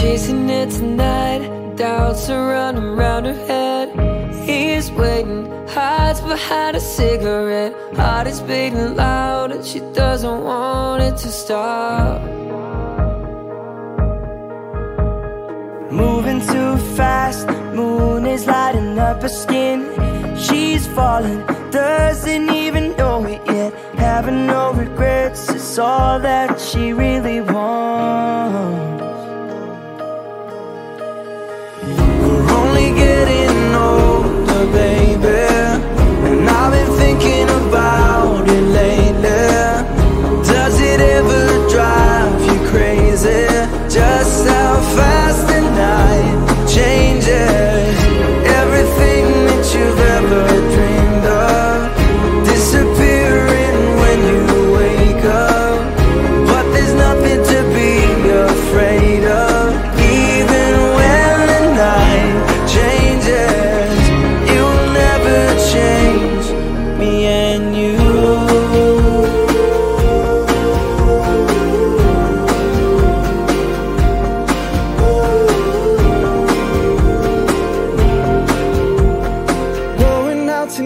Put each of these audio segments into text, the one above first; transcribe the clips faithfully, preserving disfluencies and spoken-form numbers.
Chasing it tonight, doubts are running round her head. He's waiting, hides behind a cigarette. Heart is beating loud and she doesn't want it to stop. Moving too fast, moon is lighting up her skin. She's falling, doesn't even know it yet. Having no regrets is all that she really wants.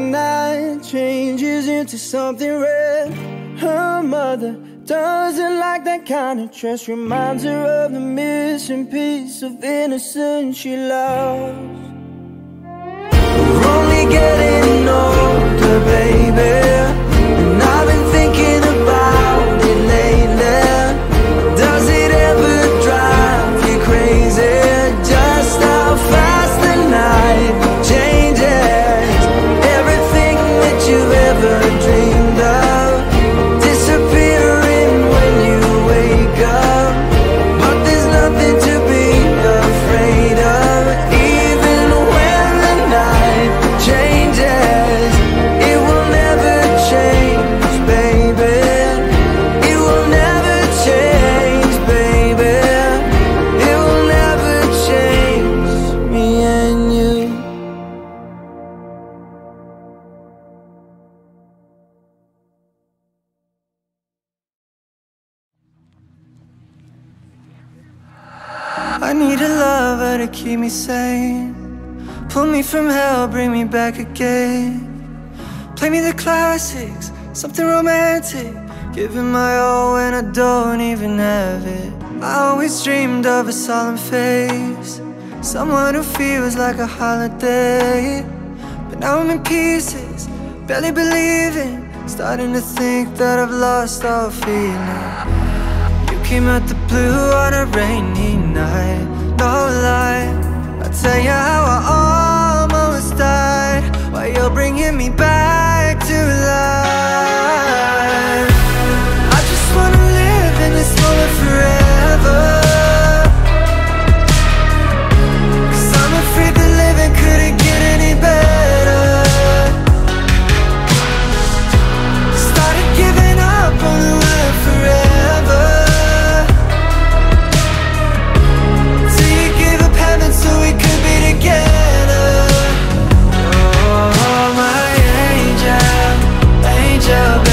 Tonight changes into something red. Her mother doesn't like that kind of dress. Reminds her of the missing piece of innocence she lost. We're only getting older, baby, and I've been thinking about it lately. Does it ever drive you crazy? Just how fast the night changes. I need a lover to keep me sane. Pull me from hell, bring me back again. Play me the classics, something romantic. Giving my all when I don't even have it. I always dreamed of a solemn face, someone who feels like a holiday. But now I'm in pieces, barely believing. Starting to think that I've lost all feeling. Came out the blue on a rainy night, no lie. I'll tell you how I almost died, while you're bringing me back to life. I just wanna live in this moment forever, 'cause I'm afraid the living couldn't get any better. Started giving up on the world forever. Together, oh my angel, angel.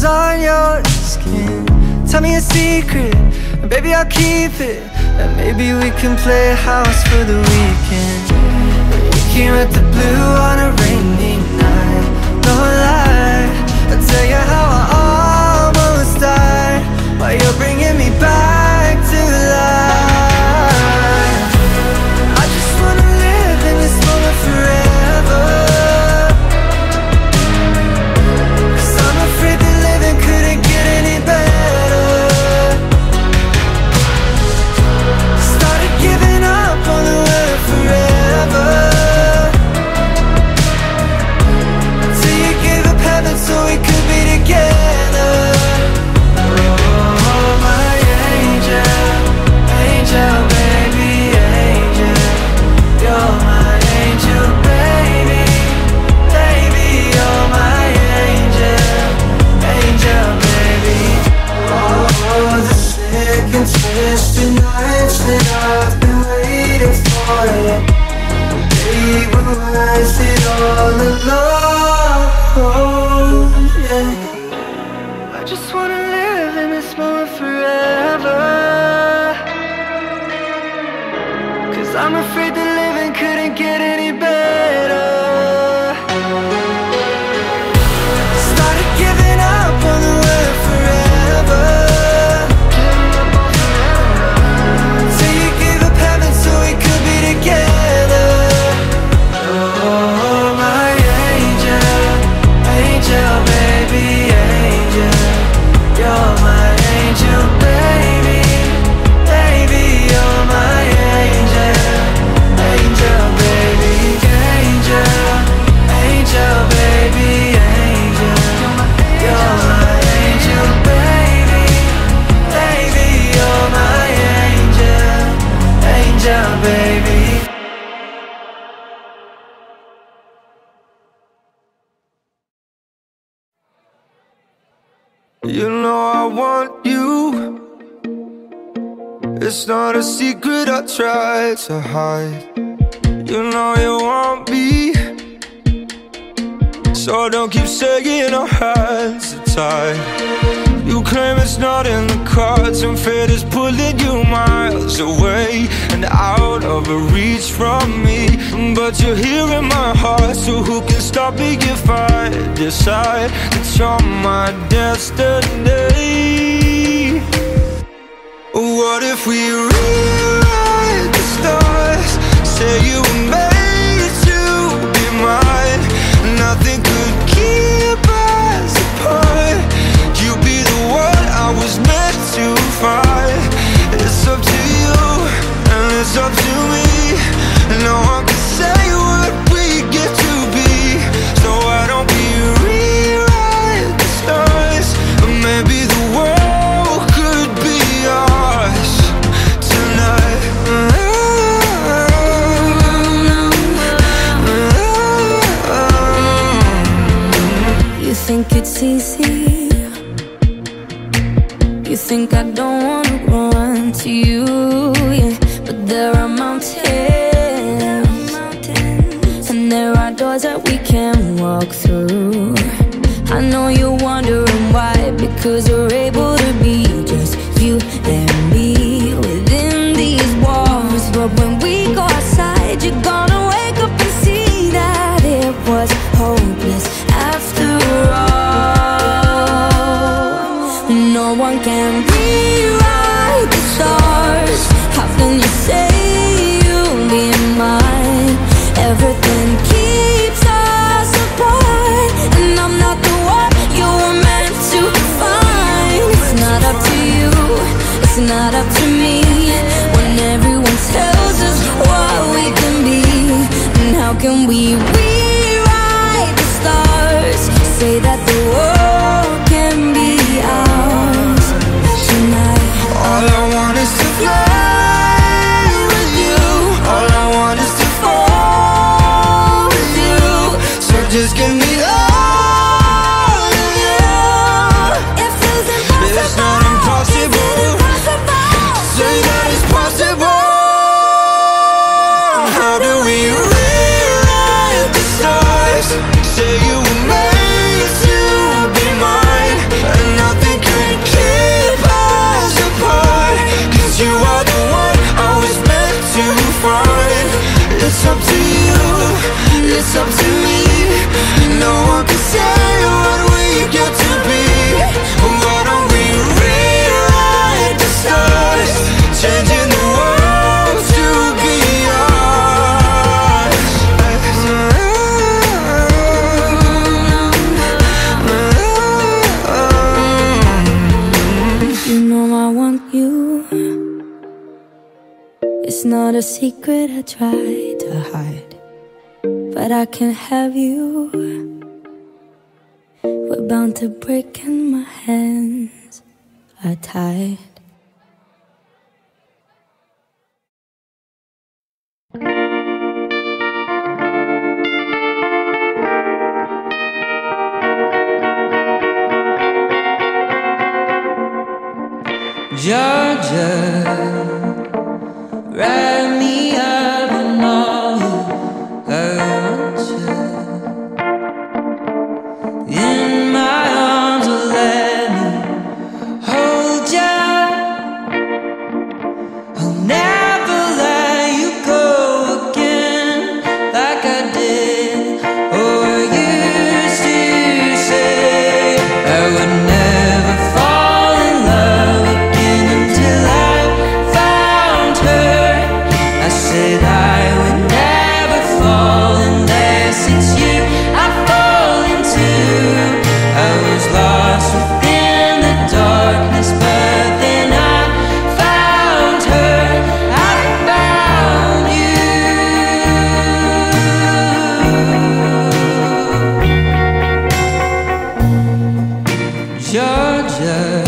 bruises on your skin. Tell me a secret, and baby I'll keep it, and maybe we can play house for the weekend. You came with the blue on a rainy night, no lie. I'll tell you how I almost died, while you're bringing me back to life. I just wanna live in this moment forever. You know I want you. It's not a secret I try to hide. You know you want me, so don't keep sagging our hands are tied. You claim it's not in the cards, and fate is pulling you miles away and out of reach from me. But you're here in my heart, so who can stop me if I decide that you're my destiny? What if we rewrite the stars? Say you were made to be mine. Nothing could keep us apart. You'd be the one I was meant to find. It's up to you, and it's up to me. No one can say what we get to be. So why don't we rewrite the stars? Maybe the world could be ours tonight. You think it's easy? You think I don't wanna run to you, yeah. But there are mountains, there are doors that we can walk through. I know you're wondering why, because we're able to be just you and me within these walls. But when we go outside, you're gonna wake up and see that it was hopeless after all. No one can rewrite the stars. How can you say you'll be mine? Everything keeps us apart, and I'm not the one you were meant to find. It's not up to you, it's not up to me. When everyone tells us what we can be, and how can we rewrite the stars? Say that the world can be ours tonight. You know I want you. It's not a secret I try to hide, but I can't have you. We're bound to break and my hands are tied. Georgia, wrap me up in all your love. In my arms, will let me hold you. I'll never let you go again like I did. Oh, I used to say I would never fall in love. Said I would never fall unless it's you I fall into. I was lost within the darkness, but then I found her. I found you, Georgia.